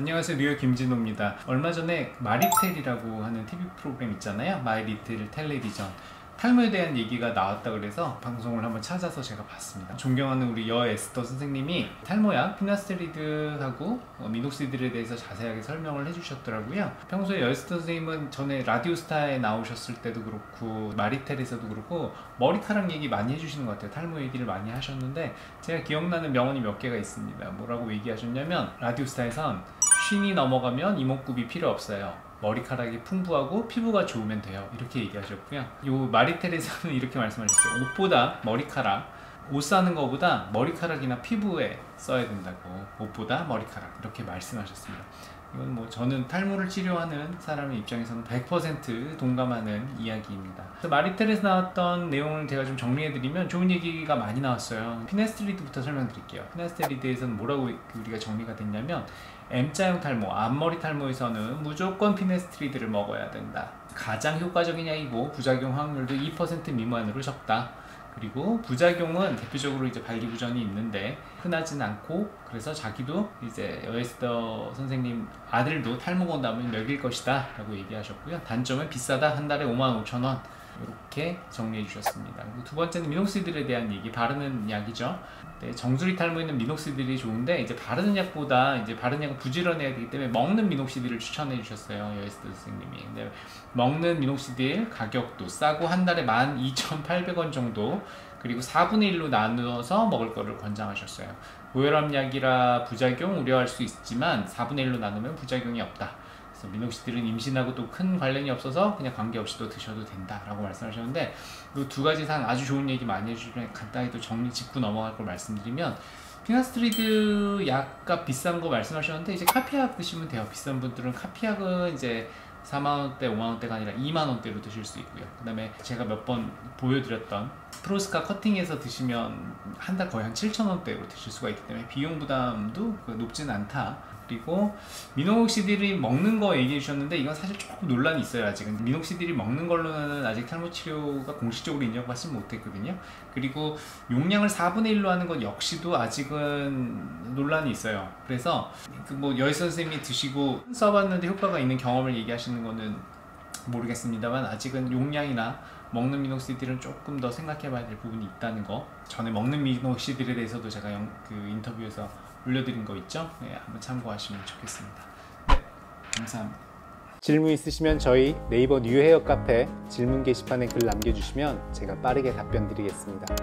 안녕하세요, 뉴헤어 김진호입니다. 얼마 전에 마리텔이라고 하는 TV 프로그램 있잖아요, 마이 리틀 텔레비전. 탈모에 대한 얘기가 나왔다 그래서 방송을 한번 찾아서 제가 봤습니다. 존경하는 우리 여에스더 선생님이 탈모약 피나스테리드하고 미녹시딜에 대해서 자세하게 설명을 해주셨더라고요. 평소에 여에스더 선생님은 전에 라디오스타에 나오셨을 때도 그렇고 마리텔에서도 그렇고 머리카락 얘기 많이 해주시는 것 같아요. 탈모 얘기를 많이 하셨는데 제가 기억나는 명언이 몇 개가 있습니다. 뭐라고 얘기하셨냐면, 라디오스타에선 쉰이 넘어가면 이목구비 필요 없어요. 머리카락이 풍부하고 피부가 좋으면 돼요, 이렇게 얘기하셨고요. 요 마리텔에서는 이렇게 말씀하셨어요. 옷보다 머리카락, 옷 사는 거보다 머리카락이나 피부에 써야 된다고, 옷보다 머리카락, 이렇게 말씀하셨습니다. 이건 뭐 저는 탈모를 치료하는 사람의 입장에서는 100% 동감하는 이야기입니다. 마리텔에서 나왔던 내용을 제가 좀 정리해드리면 좋은 얘기가 많이 나왔어요. 피나스테리드부터 설명드릴게요. 피나스테리드에서는 뭐라고 우리가 정리가 됐냐면, M자형 탈모, 앞머리 탈모에서는 무조건 피나스테리드를 먹어야 된다. 가장 효과적인 약이고 부작용 확률도 2% 미만으로 적다. 그리고 부작용은 대표적으로 이제 발기부전이 있는데 흔하진 않고, 그래서 자기도 이제 여에스더 선생님 아들도 탈모 건담을 먹일 것이다 라고 얘기하셨고요. 단점은 비싸다, 한 달에 55,000원, 이렇게 정리해 주셨습니다. 두 번째는 미녹시딜에 대한 얘기, 바르는 약이죠. 네, 정수리 탈모 있는 미녹시딜이 좋은데 이제 바르는 약보다 이제 바르는 약은 부지런해야 되기 때문에 먹는 미녹시딜을 추천해 주셨어요, 여에스더 선생님이. 근데 먹는 미녹시딜 가격도 싸고 한 달에 12,800원 정도, 그리고 4분의 1로 나누어서 먹을 거를 권장하셨어요. 고혈압 약이라 부작용 우려할 수 있지만 4분의 1로 나누면 부작용이 없다. 미녹시딜은 임신하고 또 큰 관련이 없어서 그냥 관계없이도 드셔도 된다 라고 말씀하셨는데, 이 두 가지 사항 아주 좋은 얘기 많이 해주시면 간단히 또 정리 짚고 넘어갈 걸 말씀드리면, 피나스테리드 약값 비싼 거 말씀하셨는데 이제 카피약 드시면 돼요. 비싼 분들은 카피약은 이제 4만원대 5만원대가 아니라 2만원대로 드실 수 있고요. 그 다음에 제가 몇 번 보여드렸던 프로스카 커팅에서 드시면 한 달 거의 한 7,000원대로 드실 수가 있기 때문에 비용 부담도 높진 않다. 그리고 미녹시딜이 먹는 거 얘기해 주셨는데 이건 사실 조금 논란이 있어요. 아직은 미녹시딜이 먹는 걸로는 아직 탈모 치료가 공식적으로 인정받지 못했거든요. 그리고 용량을 4분의 1로 하는 것 역시도 아직은 논란이 있어요. 그래서 뭐 여에스더 선생님이 드시고 써봤는데 효과가 있는 경험을 얘기하시는 거는 모르겠습니다만, 아직은 용량이나 먹는 미녹시딜은 조금 더 생각해 봐야 될 부분이 있다는 거, 전에 먹는 미녹시딜에 대해서도 제가 인터뷰에서 올려드린 거 있죠? 네, 한번 참고하시면 좋겠습니다. 네, 감사합니다. 질문 있으시면 저희 네이버 뉴헤어 카페 질문 게시판에 글 남겨주시면 제가 빠르게 답변 드리겠습니다.